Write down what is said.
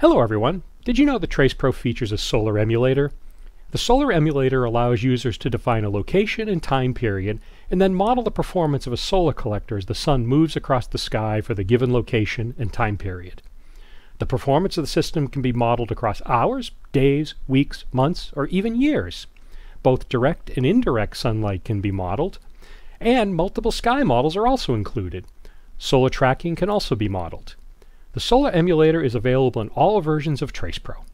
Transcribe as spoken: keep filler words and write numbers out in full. Hello everyone! Did you know that TracePro features a solar emulator? The solar emulator allows users to define a location and time period and then model the performance of a solar collector as the sun moves across the sky for the given location and time period. The performance of the system can be modeled across hours, days, weeks, months, or even years. Both direct and indirect sunlight can be modeled, and multiple sky models are also included. Solar tracking can also be modeled. The solar emulator is available in all versions of TracePro.